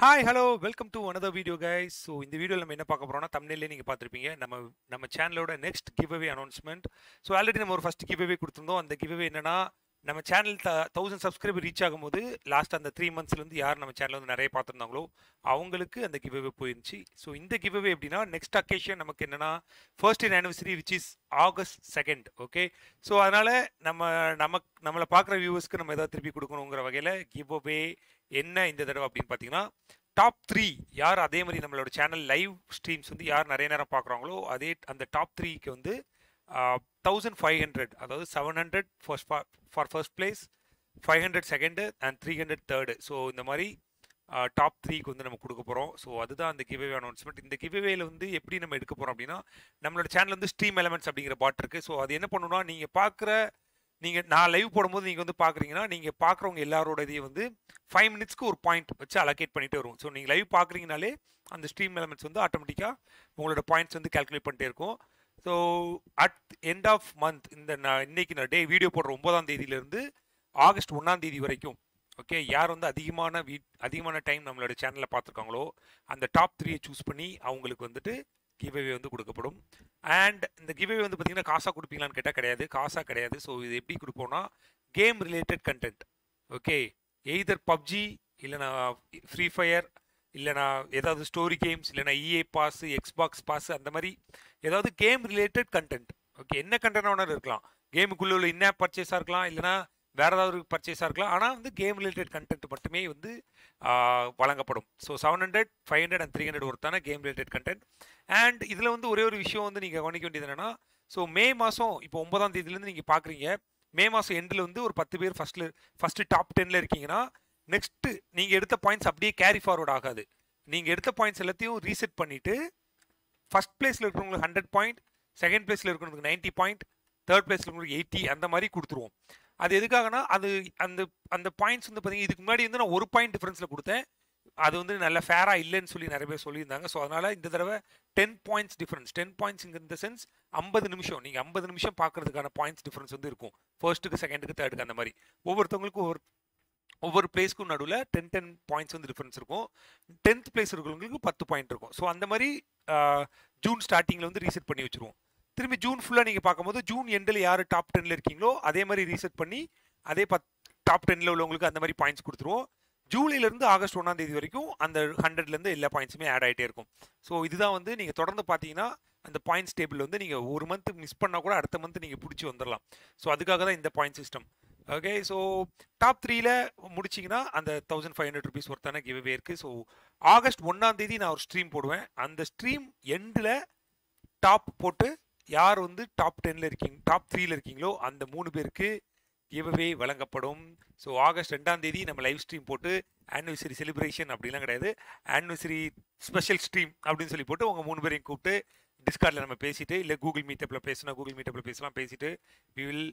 Hi, hello, welcome to another video, guys. So in the video, we will talk about thumbnail. We will talk about our channel's next giveaway announcement. So already we have first giveaway. And the giveaway is our channel 1000 subscribers reach last and the 3 months. We have seen our channel. They have the giveaway. So in the giveaway, next occasion we have first year anniversary, which is August 2nd. Okay. So that's why we have viewers giveaway. என்ன இந்த தடவை அப்படினு பாத்தீங்கன்னா top 3 யார் அதே மாதிரி நம்மளோட channel live streams வந்து யார் நிறைய நேரம் பார்க்கறாங்களோ அதே அந்த டாப் 3 க்கு வந்து 1500 அதாவது 700 for first place 500 second and 300 third so இந்த மாதிரி டாப் 3 க்கு வந்து நம்ம கொடுக்க போறோம் சோ அதுதான் அந்த giveaway announcement இந்த giveawayல வந்து எப்படி நம்ம எடுக்க போறோம் அப்படினா நம்மளோட சேனல்ல வந்து Stream Elements அப்படிங்கற பாட் இருக்கு சோ அது என்ன பண்ணும்னா நீங்க பார்க்கற நீங்க நான் லைவ் போடும்போது நீங்க வந்து பாக்குறீங்கனா நீங்க பாக்குறவங்க எல்லாரோடதே வந்து 5 minutes க்கு ஒரு பாயிண்ட் வச்சு அலோகேட் பண்ணிட்டே வரும் சோ நீங்க லைவ் பாக்குறீங்கனாலே அந்த ஸ்ட்ரீம் எலிமெண்ட்ஸ் வந்து ஆட்டோமேட்டிக்கா உங்களோட பாயிண்ட்ஸ் வந்து கால்குலேட் பண்ணிட்டே இருக்கும் so at end of month இந்த இன்னைக்கு டே வீடியோ போடுற 9 ஆம் தேதியில இருந்து ஆகஸ்ட் 1 ஆம் தேதி வரைக்கும் ஓகே யார் வந்து அதிகமான டைம் நம்மளோட சேனலை பாத்துர்க்கங்களோ அந்த டாப் 3 ஐ சூஸ் பண்ணி அவங்களுக்கு வந்துட்டு giveaway வந்து கொடுக்கப்படும் and இந்த giveaway வந்து பாத்தீங்கன்னா காசா கொடுப்பீங்களான்னு கேட்டா கிடையாது காசா கிடையாது சோ இது எப்படி கொடுப்போம்னா game related content okay either PUBG இல்லனா Free Fire இல்லனா ஏதாவது story games இல்லனா EA pass Xbox pass அந்த மாதிரி ஏதாவது game related content okay என்ன content வேணாலும் இருக்கலாம் game குள்ள உள்ள in-app purchase ஆ இருக்கலாம் இல்லனா வேற ஏதாவது purchase ஆ இருக்கலாம் ஆனா வந்து game related content மட்டுமே வந்து வழங்கப்படும் சோ 700 500 and 300 ஒருத்தான game related content and இதுல வந்து ஒரே ஒரு விஷயம் வந்து நீங்க கவனிக்க வேண்டியது என்னன்னா சோ மே மாசம் இப்போ 9 ஆம் தேதியில இருந்து நீங்க பாக்குறீங்க மே மாசம் எண்ட்ல வந்து ஒரு 10 பேர் ஃபர்ஸ்ட் டாப் 10ல இருக்கீங்கனா நெக்ஸ்ட் நீங்க எடுத்த பாயிண்ட்ஸ் அப்படியே கேரி ஃபார்வர்ட் ஆகாது நீங்க எடுத்த பாயிண்ட்ஸ் எல்லாத்தையும் ரீசெட் பண்ணிட்டு ஃபர்ஸ்ட் பிளேஸ்ல இருக்குறவங்களுக்கு 100 பாயிண்ட் செகண்ட் பிளேஸ்ல இருக்குறவங்களுக்கு 90 பாயிண்ட் தேர்ட் பிளேஸ்ல இருக்குறவங்களுக்கு 80 அந்த மாதிரி கொடுத்துருவோம் அது எதுக்காகனா அது அந்த அந்த பாயிண்ட்ஸ் வந்து பாத்தீங்க இதுக்கு முன்னாடி வந்து நான் ஒரு பாயிண்ட் டிஃபரன்ஸ்ல கொடுத்தேன் அது வந்து நல்ல ஃபேரா இல்லன்னு சொல்லி நிறைய பேர் சொல்லிருந்தாங்க சோ அதனால இந்த தடவை 10 points difference 10 points in the sense 50 நிமிஷம் நீங்க 50 நிமிஷம் பாக்குறதுக்கான பாயிண்ட்ஸ் டிஃபரன்ஸ் வந்து இருக்கும் ஃபர்ஸ்ட்க்கு செகண்ட்க்கு தேர்ட்க்கு அந்த மாதிரி ஒவ்வொருத்தங்களுக்கு ஒவ்வொரு பிளேஸ்க்கு நடுவுல 10 பாயிண்ட்ஸ் வந்து டிஃபரன்ஸ் இருக்கும் 10th பிளேஸ் இருக்குறவங்களுக்கு 10 பாயிண்ட் இருக்கும் சோ அந்த மாதிரி ஜூன் ஸ்டார்டிங்ல வந்து ரீசெட் பண்ணி வச்சிருவோம் திரும்பி ஜூன் ஃபுல்லா நீங்க பாக்கும்போது ஜூன் எண்ட்ல யார் டாப் 10ல இருக்கீங்களோ அதே மாதிரி ரீசெட் பண்ணி அதே டாப் 10ல உள்ளவங்களுக்கு அந்த மாதிரி பாயிண்ட்ஸ் கொடுத்துருவோம் ஜூலைல இருந்து ஆகஸ்ட் 1 ஆம் தேதி வரைக்கும் அந்த 100ல இருந்து எல்லா பாயிண்ட்ஸுமே ஆட் ஆயிட்டே இருக்கும் சோ இதுதான் வந்து நீங்க தொடர்ந்து பாத்தீங்கன்னா அந்த பாயிண்ட்ஸ் டேபிள் வந்து நீங்க ஒரு मंथ மிஸ் பண்ணா கூட அடுத்த मंथ நீங்க புடிச்சு வந்தறலாம் சோ அதுக்காக தான் இந்த point system okay so top 3ல முடிச்சீங்கனா அந்த 1500 rupees வர்த்தான giveaway இருக்கு சோ ஆகஸ்ட் 1 ஆம் தேதி நான் ஒரு ஸ்ட்ரீம் போடுவேன் அந்த ஸ்ட்ரீம் எண்ட்ல டாப் போட்டு யார் வந்து டாப் 10ல இருக்கீங்க டாப் 3ல இருக்கீங்களோ அந்த 3 பேருக்கு giveaway வழங்கப்படும் சோ ஆகஸ்ட் 2 ஆம் தேதி நம்ம லைவ் ஸ்ட்ரீம் போட்டு anniversary celebration அப்படிலாம் கிடையாது anniversary special stream அப்படினு சொல்லி போட்டு உங்க 3 பேரையும் கூப்பிட்டு discordல நம்ம பேசிட்டு இல்ல google meetupல பேசலாம் பேசிட்டு we will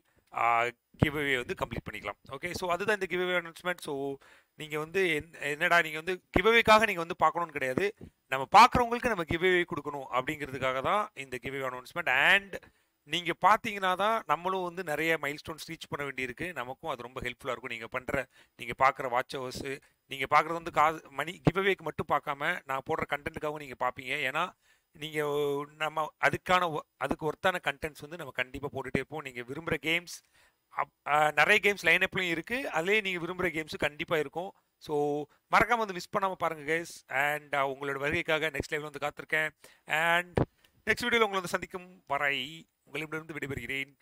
giveaway வந்து கம்ப்ளீட் பண்ணிக்கலாம் ஓகே சோ அதுதான் இந்த giveaway announcement சோ நீங்க வந்து என்னடா நீங்க வந்து giveawayக்காக நீங்க வந்து பார்க்கணும் கிடையாது நம்ம பார்க்கறவங்களுக்கு நம்ம giveaway கொடுக்கணும் அப்படிங்கிறதுக்காக தான் இந்த giveaway announcement and நீங்க பாத்தீங்கனா தான் நம்மளும் வந்து நிறைய மைல்ஸ்டோன்ஸ் ரீச் பண்ண வேண்டியிருக்கு நமக்கும் அது ரொம்ப ஹெல்ப்ஃபுல்லா இருக்கும் நீங்க பார்க்குற வாட்ச் ஹவர்ஸ் நீங்க பார்க்குறது வந்து மணி giveawayக்கு மட்டும் பார்க்காம நான் போடுற கண்டென்ட்காகவும் நீங்க பாப்பீங்க ஏனா நீங்க நம்ம அதுக்கு ஒருத்தான கண்டென்ட்ஸ் வந்து நம்ம கண்டிப்பா போட்டுட்டே போவோம் நீங்க விரும்பற கேம்ஸ் நிறைய கேம்ஸ் லைன் அப்லயும் இருக்கு அதுலயே நீங்க விரும்பற கேம்ஸ் கண்டிப்பா இருக்கும் சோ மறக்காம வந்து மிஸ் பண்ணாம பாருங்க गाइस and உங்களோட வருகைக்காக நெக்ஸ்ட் லைவ்ல வந்து காத்துர்க்கேன் and நெக்ஸ்ட் வீடியோல உங்களை வந்து சந்திக்கும் வரை உங்களிடமிருந்து விடைபெறுகிறேன்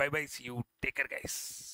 bye bye see you take care guys